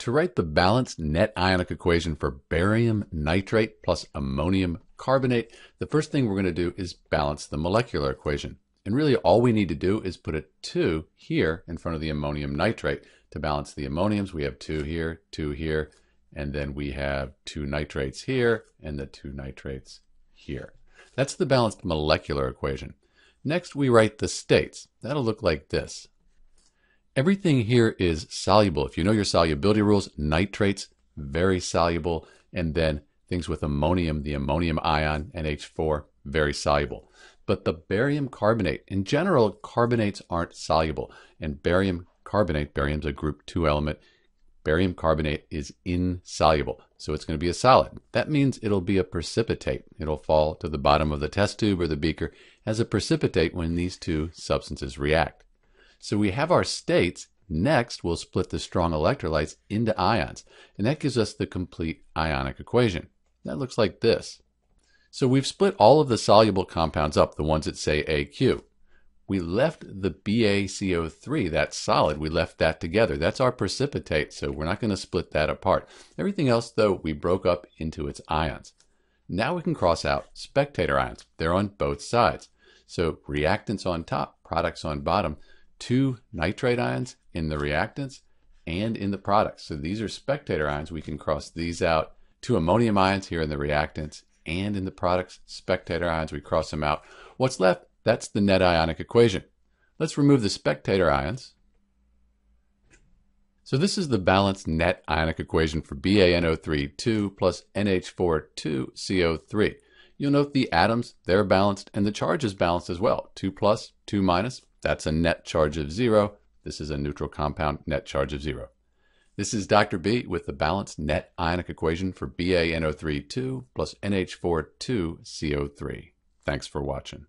To write the balanced net ionic equation for barium nitrate plus ammonium carbonate, the first thing we're going to do is balance the molecular equation. And really all we need to do is put a 2 here in front of the ammonium nitrate. To balance the ammoniums, we have 2 here, and then we have 2 nitrates here, and the 2 nitrates here. That's the balanced molecular equation. Next, we write the states. That'll look like this. Everything here is soluble. If you know your solubility rules, nitrates, very soluble, and then things with ammonium, the ammonium ion, NH4, very soluble. But the barium carbonate, in general, carbonates aren't soluble. And barium carbonate, barium's a group 2 element, barium carbonate is insoluble. So it's going to be a solid. That means it'll be a precipitate. It'll fall to the bottom of the test tube or the beaker as a precipitate when these two substances react. So we have our states. Next, we'll split the strong electrolytes into ions. And that gives us the complete ionic equation. That looks like this. So we've split all of the soluble compounds up, the ones that say AQ. We left the BaCO3, that solid, we left that together. That's our precipitate, so we're not going to split that apart. Everything else, though, we broke up into its ions. Now we can cross out spectator ions. They're on both sides. So reactants on top, products on bottom, 2 nitrate ions in the reactants and in the products. So these are spectator ions. We can cross these out. 2 ammonium ions here in the reactants and in the products, spectator ions, we cross them out. What's left? That's the net ionic equation. Let's remove the spectator ions. So this is the balanced net ionic equation for BaNO3 2 plus NH4NO3. You'll note the atoms, they're balanced, and the charge is balanced as well. 2 plus, 2 minus, that's a net charge of 0. This is a neutral compound, net charge of 0. This is Dr. B with the balanced net ionic equation for BaNO3 2 plus NH4 2CO3. Thanks for watching.